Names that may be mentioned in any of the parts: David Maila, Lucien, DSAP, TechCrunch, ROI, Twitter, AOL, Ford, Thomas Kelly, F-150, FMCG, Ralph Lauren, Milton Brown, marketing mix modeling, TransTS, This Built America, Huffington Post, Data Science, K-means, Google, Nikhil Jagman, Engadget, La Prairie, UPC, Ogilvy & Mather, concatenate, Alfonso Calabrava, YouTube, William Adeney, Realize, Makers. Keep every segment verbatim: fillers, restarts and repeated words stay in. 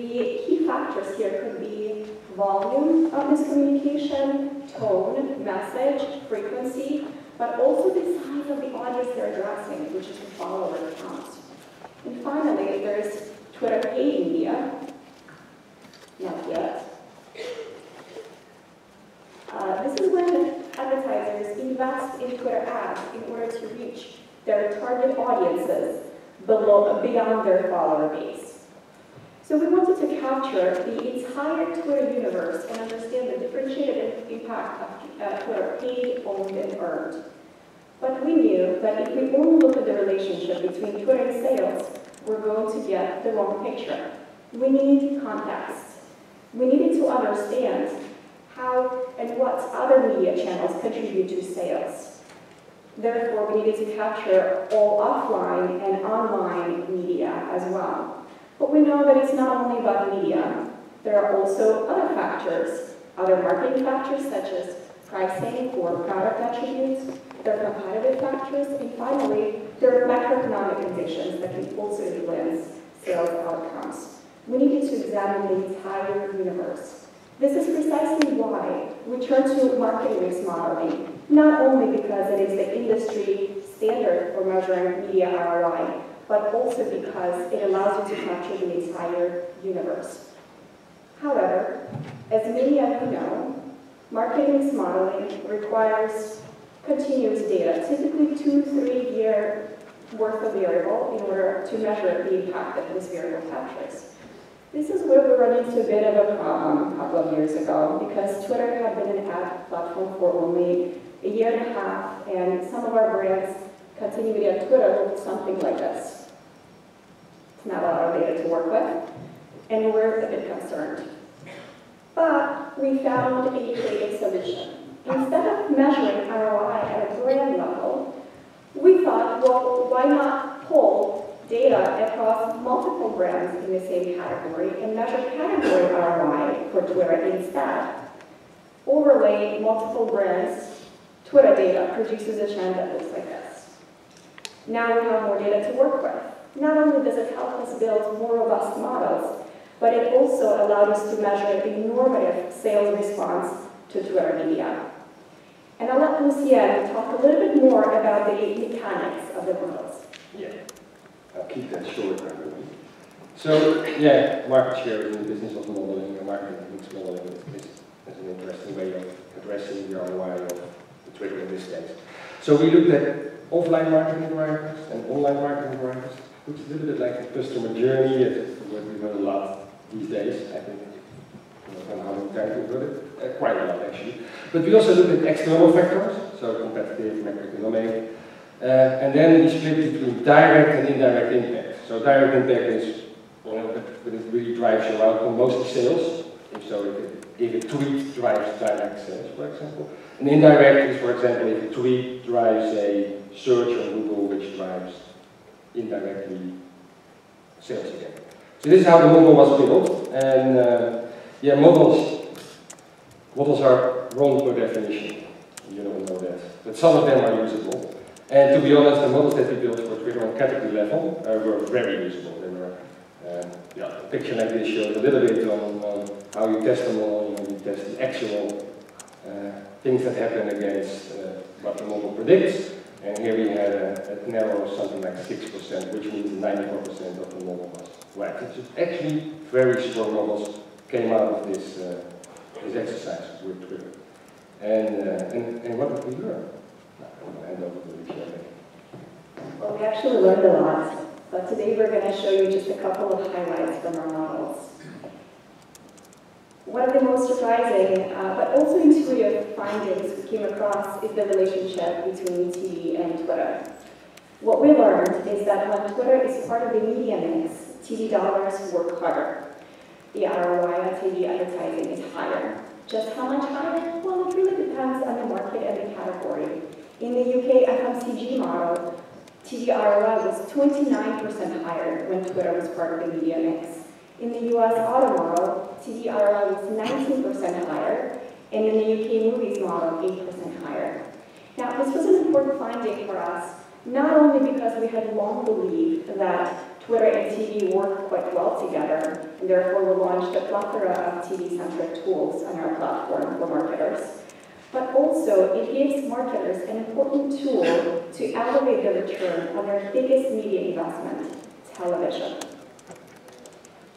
The key factors here could be volume of miscommunication, tone, message, frequency, but also the size of the audience they're addressing, which is the follower count. And finally, there's Twitter paid media. Not yet. Uh, this is when advertisers invest in Twitter ads in order to reach their target audiences below, beyond their follower base. So we wanted to capture the entire Twitter universe and understand the differentiated impact of uh, Twitter paid, owned, and earned. But we knew that if we only look at the relationship between Twitter and sales, we're going to get the wrong picture. We need context. We needed to understand how and what other media channels contribute to sales. Therefore, we needed to capture all offline and online media as well. But we know that it's not only about media. There are also other factors, other marketing factors such as pricing or product attributes, there are competitive factors, and finally, there are macroeconomic conditions that can also influence sales outcomes. We needed to examine the entire universe. This is precisely why we turn to marketing mix modeling, not only because it is the industry standard for measuring media R O I, but also because it allows you to capture the entire universe. However, as many of you know, marketing mix modeling requires continuous data, typically two, three year worth of variable in order to measure the impact that this variable captures. This is where we ran into a bit of a problem a couple of years ago because Twitter had been an ad platform for only a year and a half, and some of our brands' continuity on Twitter looked something like this. It's not a lot of data to work with, and we're a bit concerned. But we found a creative solution. Instead of measuring R O I at a brand level, we thought, well, why not pull data across multiple brands in the same category and measure category R O I for Twitter instead. Overlay multiple brands' Twitter data produces a trend that looks like this. Now we have more data to work with. Not only does it help us build more robust models, but it also allowed us to measure the normative sales response to Twitter media. And I'll let Lucien talk a little bit more about the mechanics of the models. Yeah. I'll keep that short, everyone. So, yeah, market share in the business of modeling and marketing mix modeling is, is an interesting way of addressing the R O I of the Twitter in this case. So we looked at offline marketing drivers and online marketing drivers. It looks a little bit like the customer journey, what we know a lot these days, I think. I don't know how many times we've heard it, uh, quite a lot actually. But we also looked at external factors, so competitive, macroeconomic. Uh, and then we split between direct and indirect impact. So direct impact is, you know, but it really drives your outcome, mostly sales. If so, if, if a tweet drives direct sales, for example. And indirect is, for example, if a tweet drives a search on Google, which drives indirectly sales again. So this is how the model was built. And uh, yeah, models, models are wrong per definition. You don't know that, but some of them are usable. And to be honest, the models that we built for Twitter on category level uh, were very usable. They were, uh, yeah, a picture like this shows a little bit on, on how you test the model, you test the actual uh, things that happen against uh, what the model predicts. And here we had a, a narrow of something like six percent, which means ninety-four percent of the model was right. So actually, very strong models came out of this, uh, this exercise with Twitter. And, uh, and, and what did we learn? Well, we actually learned a lot, but today we're going to show you just a couple of highlights from our models. One of the most surprising, uh, but also intuitive findings we came across is the relationship between T V and Twitter. What we learned is that when Twitter is part of the media mix, T V dollars work harder. The R O I on T V advertising is higher. Just how much higher? Well, it really depends on the market and the category. In the U K F M C G model, T V R O I was twenty-nine percent higher when Twitter was part of the media mix. In the U S auto model, T V R O I was nineteen percent higher, and in the U K movies model, eight percent higher. Now, this was an important finding for us, not only because we had long believed that Twitter and T V work quite well together, and therefore we launched a plethora of T V-centric tools on our platform for marketers. But also, it gives marketers an important tool to elevate the return on their biggest media investment, television.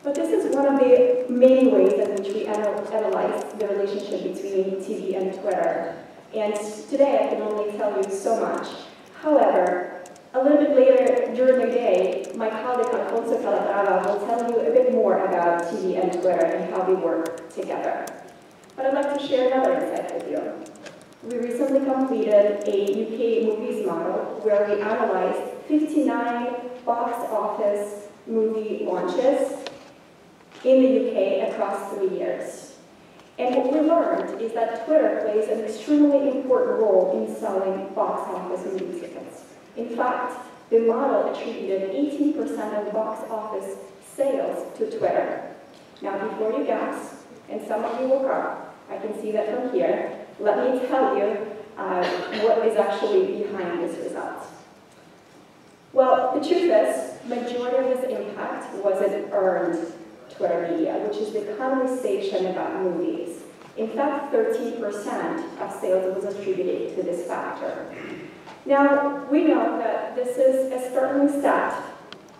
But this is one of the many ways in which we analyze the relationship between T V and Twitter. And today I can only tell you so much. However, a little bit later during the day, my colleague Alfonso Calabrava will tell you a bit more about T V and Twitter and how we work together. But I'd like to share another insight with you. We recently completed a U K movies model where we analyzed fifty-nine box office movie launches in the U K across three years. And what we learned is that Twitter plays an extremely important role in selling box office movie tickets. In fact, the model attributed eighteen percent of box office sales to Twitter. Now, before you guess, and some of you woke up, I can see that from here, let me tell you uh, what is actually behind this result. Well, the truth is, majority of this impact was an earned Twitter media, which is the conversation about movies. In fact, thirteen percent of sales was attributed to this factor. Now, we know that this is a startling stat,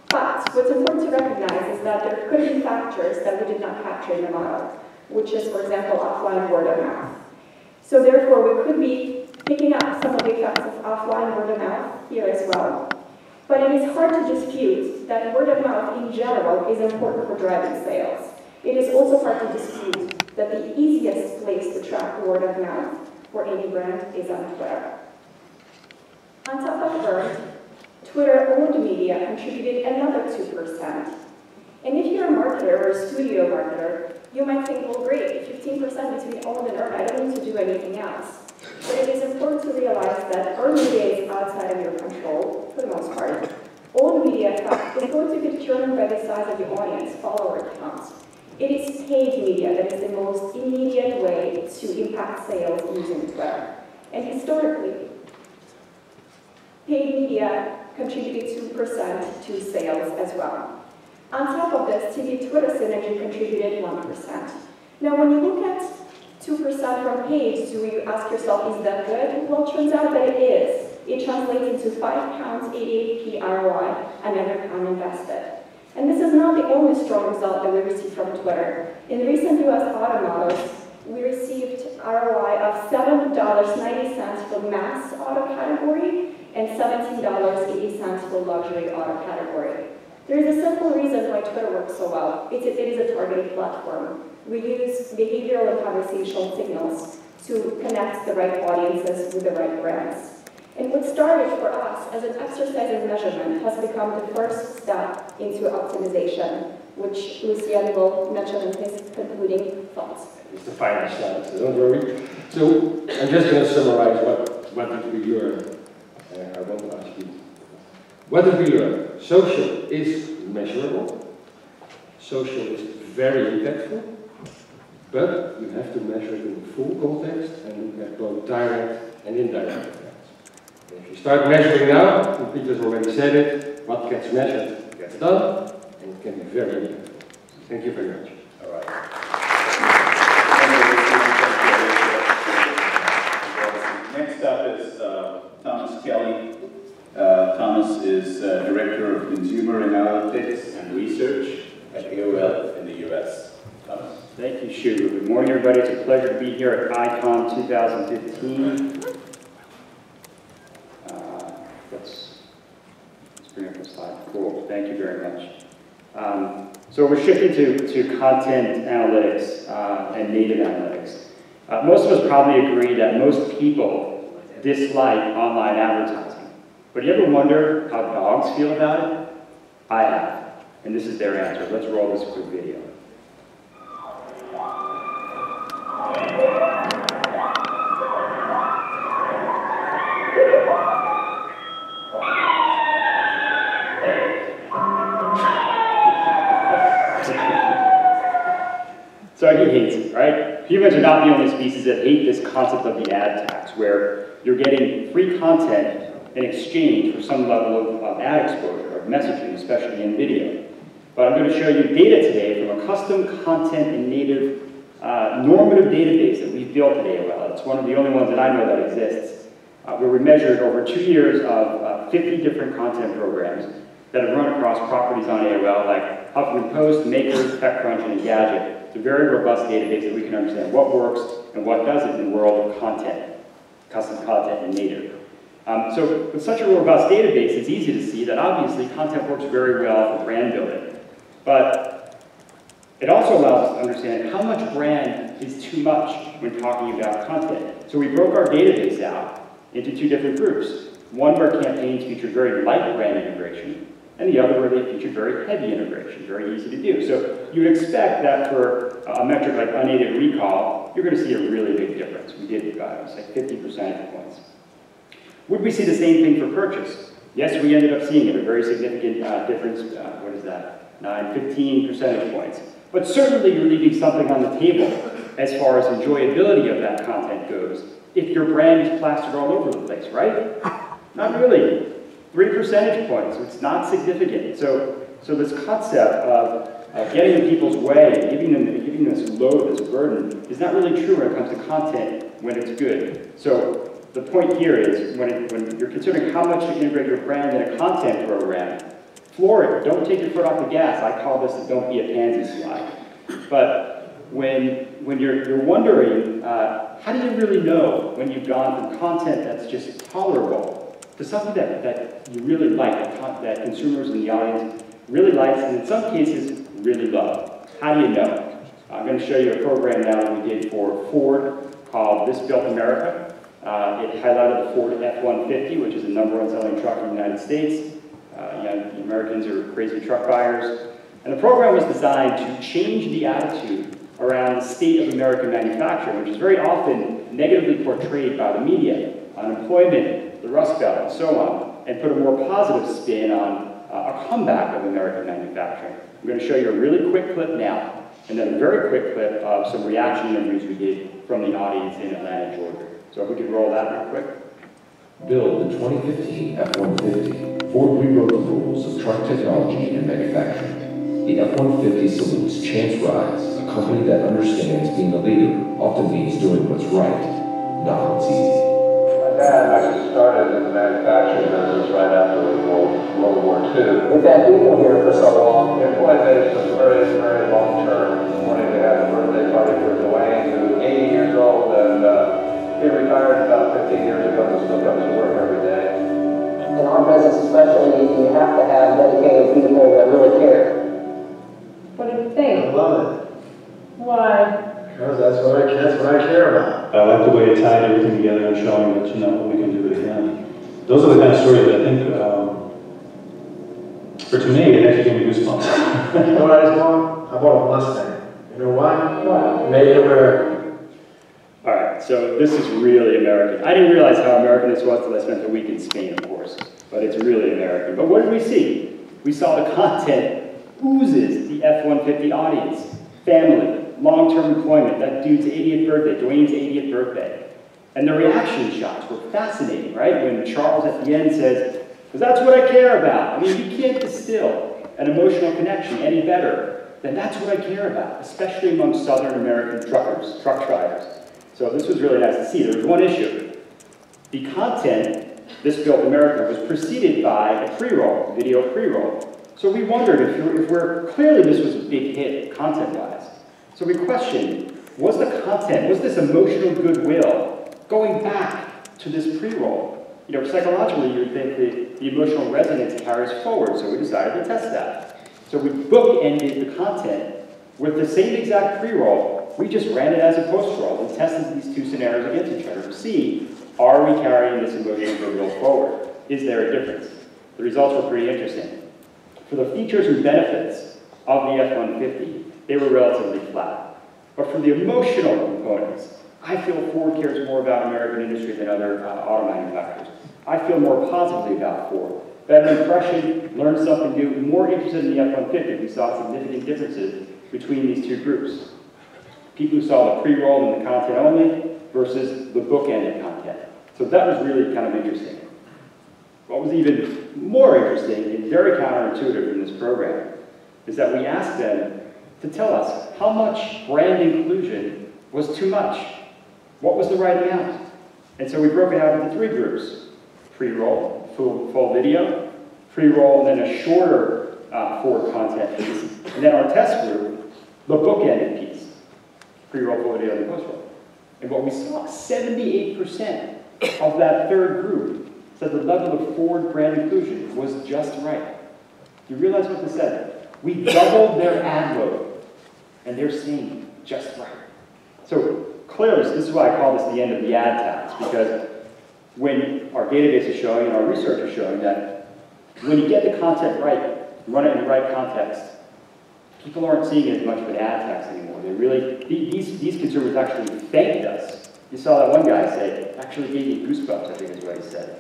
but what's important to recognize is that there could be factors that we did not capture in the model, which is, for example, offline word of mouth. So therefore, we could be picking up some of the effects of offline word of mouth here as well. But it is hard to dispute that word of mouth in general is important for driving sales. It is also hard to dispute that the easiest place to track word of mouth for any brand is on Twitter. On top of earned, Twitter-owned media contributed another two percent. And if you're a marketer or a studio marketer, you might think, well, great, fifteen percent between owned and earned, I don't need to do anything else. But it is important to realize that earned media is outside of your control, for the most part. Owned media is going to be determined by the size of your audience, follower counts. It is paid media that is the most immediate way to impact sales using Twitter. And historically, paid media contributed two percent to sales as well. On top of this, T V-Twitter synergy contributed one percent. Now, when you look at two percent from paid, do you ask yourself, is that good? Well, it turns out that it is. It translates into five pounds eighty-eight p R O I, another pound invested. And this is not the only strong result that we received from Twitter. In recent U S auto models, we received R O I of seven dollars and ninety cents for mass auto category, and seventeen dollars and eighty cents for luxury auto category. There is a simple reason why Twitter works so well. It, it is a targeted platform. We use behavioral and conversational signals to connect the right audiences with the right brands. And what started for us as an exercise in measurement has become the first step into optimization, which Lucien will mention in his concluding thoughts. It's the final slide, so don't worry. So I'm just going to summarize what, what did we learn. I want to ask you, what did we learn? Social is measurable, social is very impactful, but you have to measure it in the full context and look at both direct and indirect effects. If you start measuring now, and Peter's already said it, what gets measured gets done, and it can be very impactful. Thank you very much. All right. Next up is uh, Thomas Kelly. Uh, Thomas is uh, Director of Consumer Analytics and Research at A O L in the U S. Thomas. Thank you, Shu. Good morning, everybody. It's a pleasure to be here at I COM twenty fifteen. Uh, let's, let's bring up the slide. Cool. Thank you very much. Um, so we're shifting to, to content analytics uh, and native analytics. Uh, most of us probably agree that most people dislike online advertising. But you ever wonder how dogs feel about it? I have. And this is their answer. Let's roll this quick video. So he hates it, right? Humans are not the only species that hate this concept of the ad tax, where you're getting free content in exchange for some level of, of ad exposure, of messaging, especially in video. But I'm going to show you data today from a custom content and native uh, normative database that we've built at A O L. It's one of the only ones that I know that exists, uh, where we measured over two years of uh, fifty different content programs that have run across properties on A O L like Huffington Post, Makers, TechCrunch, and Engadget. It's a very robust database that we can understand what works and what doesn't in the world of content, custom content and native. Um, so with such a robust database, it's easy to see that obviously content works very well for brand building. But it also allows us to understand how much brand is too much when talking about content. So we broke our database out into two different groups. One where campaigns featured very light brand integration, and the other where they featured very heavy integration, very easy to do. So you would expect that for a metric like unaided recall, you're going to see a really big difference. We did, uh, it was like fifty percentage points. Would we see the same thing for purchase? Yes, we ended up seeing it, a very significant uh, difference, uh, what is that, nine, fifteen percentage points. But certainly you're leaving something on the table as far as enjoyability of that content goes, if your brand is plastered all over the place, right? Not really. Three percentage points, it's not significant. So, so this concept of uh, getting in people's way and giving them, giving them this load, this burden, is not really true when it comes to content when it's good. So the point here is, when, it, when you're considering how much you integrate your brand in a content program, floor it, don't take your foot off the gas. I call this the don't be a pansy slide. But when, when you're, you're wondering, uh, how do you really know when you've gone from content that's just tolerable to something that, that you really like, that consumers and the audience really likes, and in some cases, really love? How do you know? I'm going to show you a program now that we did for Ford called This Built America. Uh, it highlighted the Ford F one fifty, which is the number one selling truck in the United States. Uh, you know, the Americans are crazy truck buyers. And the program was designed to change the attitude around the state of American manufacturing, which is very often negatively portrayed by the media, unemployment, the Rust Belt, and so on, and put a more positive spin on uh, a comeback of American manufacturing. I'm going to show you a really quick clip now, and then a very quick clip of some reaction interviews we did from the audience in Atlanta, Georgia. So if we could roll that real quick. Build the twenty fifteen F one fifty. Ford rewrote the rules of truck technology and manufacturing. The F one fifty salutes Chance Rides, a company that understands being a leader often means doing what's right, not what's easy. My dad actually started in the manufacturing business right after World War Two. We've had people here for so long. It was a very, very long term. Wanted to have a birthday party for Dwayne, who was eighty years old, and uh, he retired about fifteen years ago and still comes to work every day. In our business especially, you have to have dedicated people that really care. What do you think? I love it. Why? Because that's what I, that's what I care about. I like the way it tied everything together and showing that, you know, we can do it again. Those are the kind of stories that I think, um, for to me, it actually gave me goosebumps. You know what I just bought? I bought a Mustang. You know why? Why? Made it where. Alright, so this is really American. I didn't realize how American this was until I spent the week in Spain, of course. But it's really American. But what did we see? We saw the content oozes the F one fifty audience. Family, long-term employment, that dude's eightieth birthday, Dwayne's eightieth birthday. And the reaction shots were fascinating, right? When Charles at the end says, because that's what I care about. I mean, you can't distill an emotional connection any better than that's what I care about, especially among Southern American truckers, truck drivers. So this was really nice to see. There was one issue. The content, This Built America, was preceded by a pre-roll, video pre-roll. So we wondered if we're, if we're, clearly this was a big hit content-wise. So we questioned, was the content, was this emotional goodwill going back to this pre-roll? You know, psychologically you would think that the emotional resonance carries forward, so we decided to test that. So we bookended the content with the same exact pre-roll. We just ran it as a post-roll and tested these two scenarios against each other to see, are we carrying this emotional goodwill forward? Is there a difference? The results were pretty interesting. For the features and benefits of the F one fifty, they were relatively flat. But for the emotional components, I feel Ford cares more about American industry than other uh, auto manufacturers. I feel more positively about Ford. Better impression, learned something new, more interested in the F one fifty. We saw significant differences between these two groups. People who saw the pre-roll and the content only versus the book-ended content. So that was really kind of interesting. what was even more interesting and very counterintuitive in this program is that we asked them to tell us how much brand inclusion was too much. What was the right amount? And so we broke it out into three groups: pre-roll, full, full video, pre-roll, and then a shorter uh, for content piece. And then our test group, the bookended piece: pre-roll, full video, and post-roll. And what we saw, seventy-eight percent of that third group said the level of Ford brand inclusion was just right. Do you realize what this said? We doubled their ad load, and they're seeing just right. So clearly, this is why I call this the end of the ad tax, because when our database is showing and our research is showing that when you get the content right, run it in the right context, people aren't seeing as much of an ad tax anymore. They really, these, these consumers actually thanked us. You saw that one guy say, actually gave me goosebumps, I think is what he said.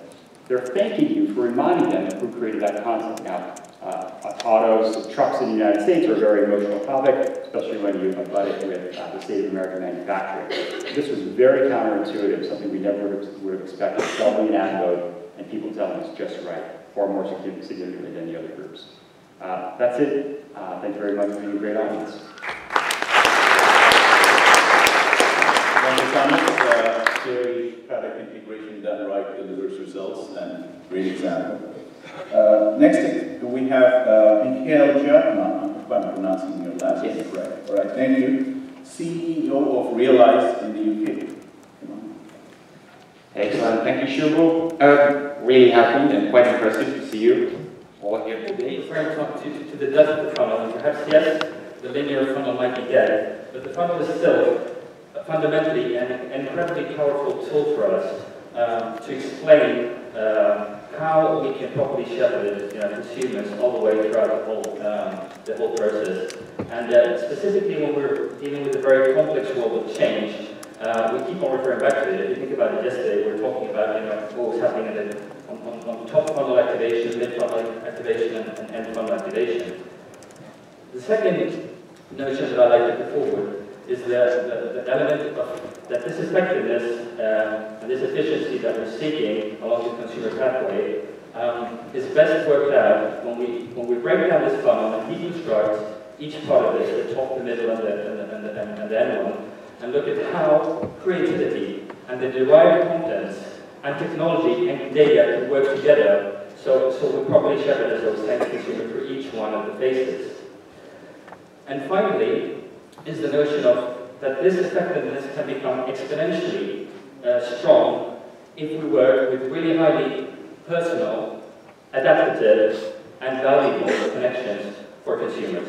They're thanking you for reminding them of who created that concept. Now, uh, autos, trucks in the United States are a very emotional topic, especially when you embed it with uh, the state of American manufacturing. This was very counterintuitive, something we never would have expected, doubling an ad load and people telling us just right, far more significantly than the other groups. Uh, that's it. Uh, thank you very much for being a great audience. Theory, product integration done right delivers results, and great example. Uh, next, we have uh, Nikhil Jagman, if I'm pronouncing your last name correct. All right, thank you. C E O of Realize in the U K. Excellent, thank you, Shubho. Um, really happy and quite impressive to see you all here today. Referring to, to the death of the funnel, and perhaps yes, the linear funnel might be dead, but the funnel is still fundamentally an incredibly powerful tool for us um, to explain uh, how we can properly shepherd you know, consumers all the way throughout the whole, um, the whole process. And uh, specifically when we're dealing with a very complex world of change, uh, we keep on referring back to it. If you think about it yesterday, we were talking about you know, what was happening in the, on, on, on top funnel activation, mid funnel activation, and, and end funnel activation. The second notion that I'd like to put forward is the, the, the element of that this effectiveness uh, and this efficiency that we're seeking along the consumer pathway um, is best worked out when we when we break down this funnel and deconstruct each part of it, the top, the middle, and the, and the, and the, and the end one, and look at how creativity and the derived contents and technology and data can work together so, so we properly shepherd ourselves and consumer through each one of the phases. And finally, is the notion of that this effectiveness can become exponentially uh, strong if we work with really highly personal, adaptive, and valuable connections for consumers.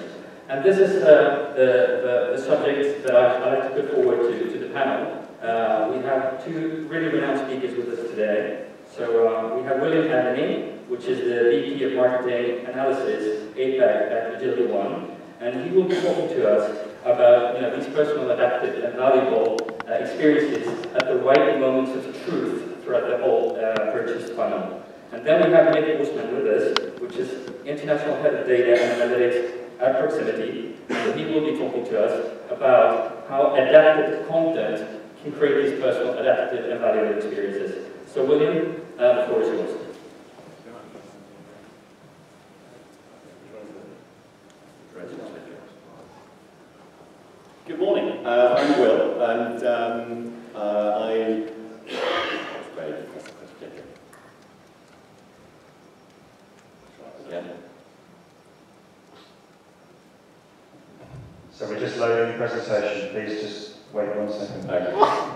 And this is uh, the, the, the subject that I'd like to put forward to, to the panel. Uh, we have two really renowned speakers with us today. So uh, we have William Adeney, which is the V P of Marketing Analysis, A PAC at Ogilvy One, and he will be talking to us about you know, these personal, adaptive, and valuable uh, experiences at the right moments of truth throughout the whole uh, purchase funnel. And then we have Nick Jagman with us, which is International Head of Data and Analytics at Proximity. So he will be talking to us about how adaptive content can create these personal, adaptive, and valuable experiences. So William, uh, the floor is yours. Good morning, uh, I'm Will, and um, uh, I... That's great. Again. So we're just loading the presentation, please just wait one second. Okay.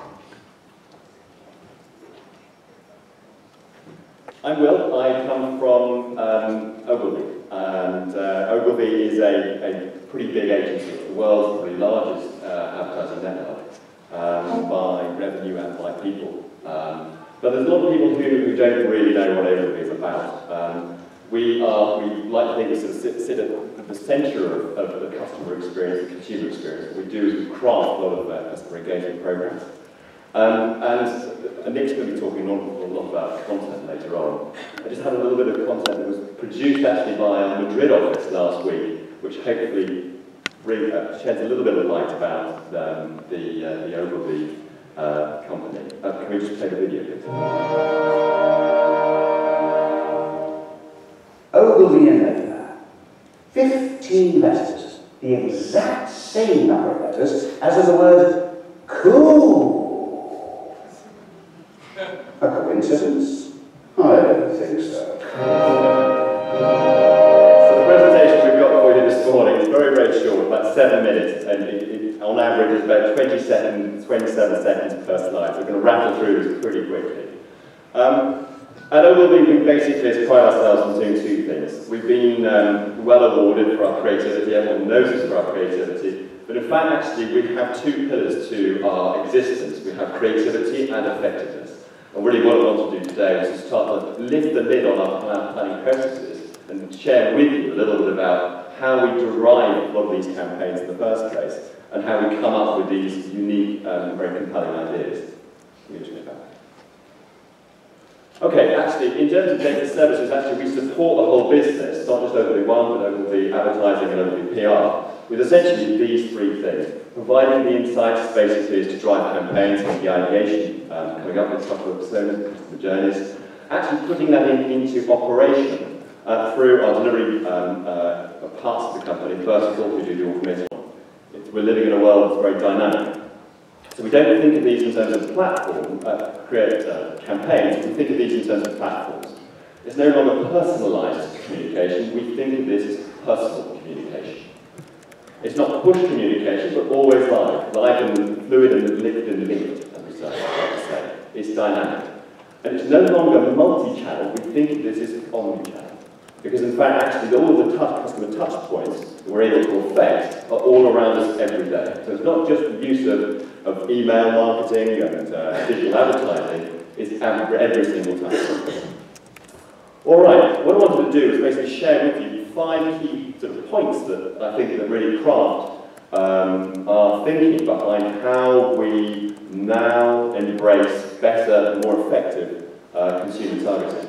I'm Will, I come from um, Ogilvy, and uh, Ogilvy is a, a pretty big agency. It's the world's probably largest uh, advertising network um, by revenue and by people. Um, but there's a lot of people who, who don't really know what Ogilvy is about. Um, we are, we like to think we sort of sit, sit at the centre of, of the customer experience, the consumer experience. What we do is we craft a lot of uh, customer engagement programs. Um, and Nick's going to be talking a lot about content later on. I just had a little bit of content that was produced actually by our Madrid office last week, which hopefully bring, uh, sheds a little bit of light about um, the, uh, the Ogilvy uh, company. Uh, can we just play the video, please? Ogilvy and Mather. Fifteen letters, the exact same number of letters as is the word cool. A coincidence? I don't think so. So the presentation we've got for you this morning is very, very short, about seven minutes, and it, it, on average is about twenty-seven seconds per slide. So we're going to rattle through this pretty quickly. Um, At Ogilvy, we basically pride ourselves on doing two things. We've been um, well awarded for our creativity, everyone knows us for our creativity, but in fact, actually, we have two pillars to our existence. We have creativity and effectiveness. And really what I want to do today is to start to lift the lid on our planning processes and share with you a little bit about how we derive a lot of these campaigns in the first place and how we come up with these unique and um, very compelling ideas. Okay, actually, in terms of data services, actually we support the whole business, not just Ogilvy One, but Ogilvy Advertising and Ogilvy P R, with essentially these three things. Providing the insights, basically, is to drive campaigns and the ideation, um, coming up with software personas, the journeys, actually putting that in, into operation uh, through our delivery um, uh, parts of the company. First of all, we do the automation. We're living in a world that's very dynamic. So we don't think of these in terms of platform, uh, create uh, campaigns, we think of these in terms of platforms. It's no longer personalized communication, we think of this as personal communication. It's not push communication, but always live, live and fluid and liquid and linked, as we say, like to say. It's dynamic. And it's no longer multi-channel, we think of this as omni-channel. Because in fact, actually, all of the touch, customer touch points that we're able to affect are all around us every day. So it's not just the use of of email marketing and uh, digital advertising is every single time. All right, what I wanted to do is basically share with you five key sort of points that I think that really craft um, our thinking behind how we now embrace better, more effective uh, consumer targeting.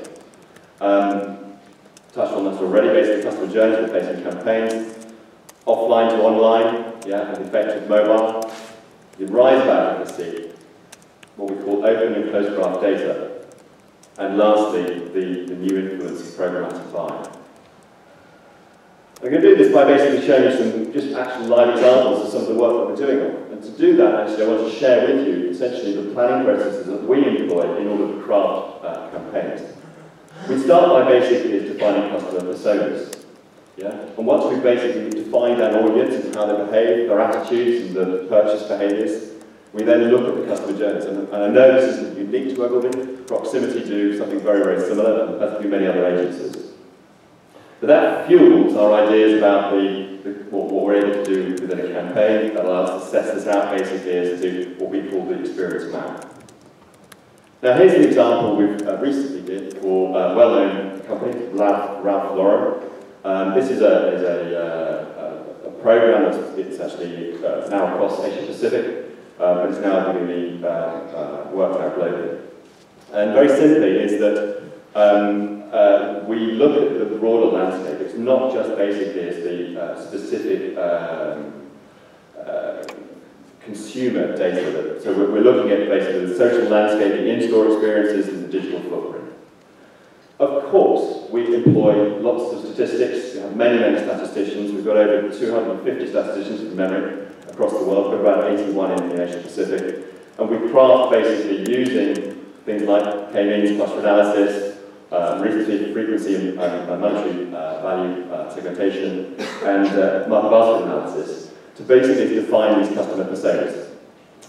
Um, touched on that already, basically customer journeys, replacing campaigns, offline to online, yeah, and effective mobile. The rise of advocacy, what we call open and closed graph data, and lastly, the, the new influence of programmatic buying. I'm going to do this by basically showing you some just actual live examples of some of the work that we're doing on. And to do that, actually, I want to share with you essentially the planning processes that we employ in order to craft uh, campaigns. We start by basically defining customer personas. Yeah? And once we've basically defined our audience and how they behave, their attitudes and the purchase behaviours, we then look at the customer journeys. And, and I know this isn't unique to Ogilvy, Proximity do something very, very similar, and as do many other agencies. But that fuels our ideas about the, the, what, what we're able to do within a campaign, that allows us to set this out basically as to what we call the experience map. Now here's an example we've uh, recently did for a well-known company, Ralph, Ralph Lauren. Um, this is a, is a, uh, a, a program that's it's actually uh, now across Asia Pacific, uh, but it's now being uh, uh, worked out globally. And very simply is that um, uh, we look at the broader landscape. It's not just basically as the uh, specific um, uh, consumer data. That, so we're, we're looking at basically the social landscape, the in-store experiences, and the digital footprint. Of course, we employ lots of statistics. We have many, many statisticians. We've got over two hundred fifty statisticians from memory across the world. We've got about eighty-one in the Asia Pacific. And we craft basically using things like K-means, cluster analysis, um, frequency and monetary uh, value uh, segmentation, and uh, market basket analysis to basically define these customer personas.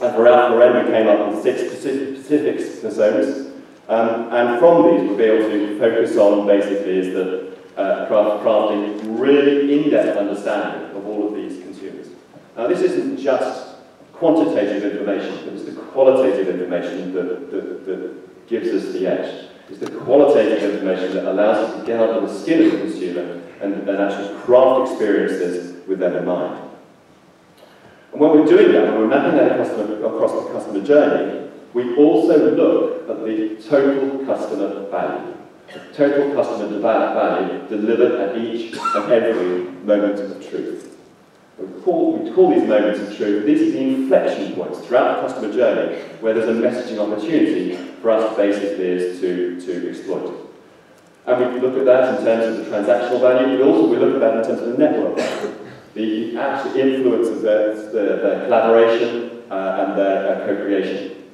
And for Ralph Lauren, we came up with six specific personas. Um, and from these, we'll be able to focus on basically is the uh, craft, crafting really in-depth understanding of all of these consumers. Now, this isn't just quantitative information, but it's the qualitative information that, that, that gives us the edge. It's the qualitative information that allows us to get under the skin of the consumer and, and actually craft experiences with them in mind. And when we're doing that, when we're mapping that customer, across the customer journey, we also look at the total customer value, total customer value delivered at each and every moment of truth. We call, we call these moments of truth, these are the inflection points throughout the customer journey where there's a messaging opportunity for us basically is to, to exploit. And we look at that in terms of the transactional value, but also we look at that in terms of the network value, the actual influence of their, their, their collaboration uh, and their uh, co-creation.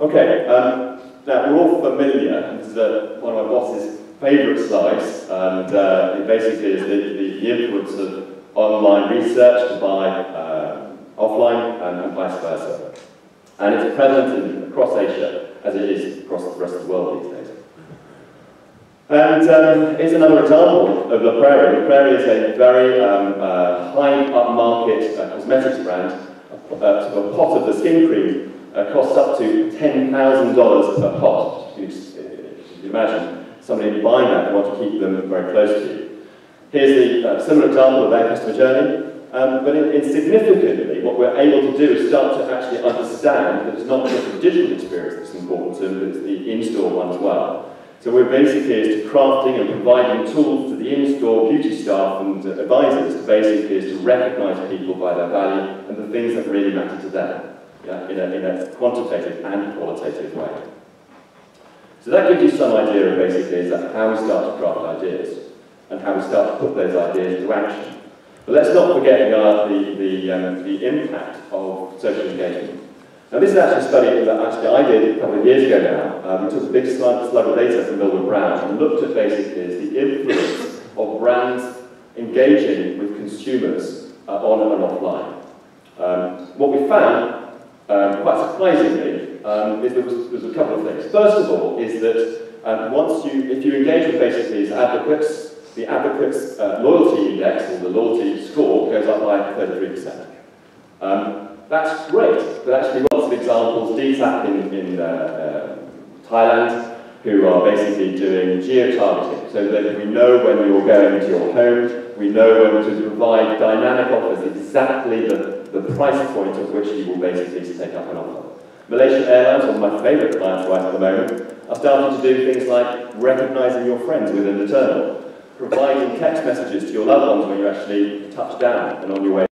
Okay, um, now we're all familiar, this is uh, one of my boss's favourite slides, and uh, it basically is the, the influence of online research to buy uh, offline and, and vice versa. And it's present in, across Asia, as it is across the rest of the world these days. And um, here's another example of La Prairie. La Prairie is a very um, uh, high upmarket uh, cosmetics brand. A, uh, a pot of the skin cream uh, costs up to ten thousand dollars per pot. You can imagine somebody buying that, you want to keep them very close to you. Here's a uh, similar example of their customer journey. Um, but in, in significantly, what we're able to do is start to actually understand that it's not just the digital experience that's important to them, but it's the in-store one as well. So we're basically is to crafting and providing tools to the in-store beauty staff and advisors to basically is to recognise people by their value and the things that really matter to them, yeah, in, a, in a quantitative and qualitative way. So that gives you some idea of basically is that how we start to craft ideas and how we start to put those ideas into action. But let's not forget the, the, um, the impact of social engagement. Now this is actually a study that actually I did a couple of years ago now. Um, we took a big slug, slug of data from Milton Brown and looked at basically the influence of brands engaging with consumers uh, on and offline. Um, what we found, um, quite surprisingly, um, is there was, there was a couple of things. First of all, is that um, once you, if you engage with basically the advocates, the advocates' uh, loyalty index or the loyalty score goes up by thirty-three percent. Um, That's great, but actually lots of examples, D S A P in, in uh, uh, Thailand, who are basically doing geo-targeting, so that we know when you're going to your home, we know when to provide dynamic offers, exactly the, the price point at which you will basically take up an offer. Malaysia Airlines, one of my favourite clients right at the moment, are starting to do things like recognising your friends within the terminal, providing text messages to your loved ones when you actually touch down and on your way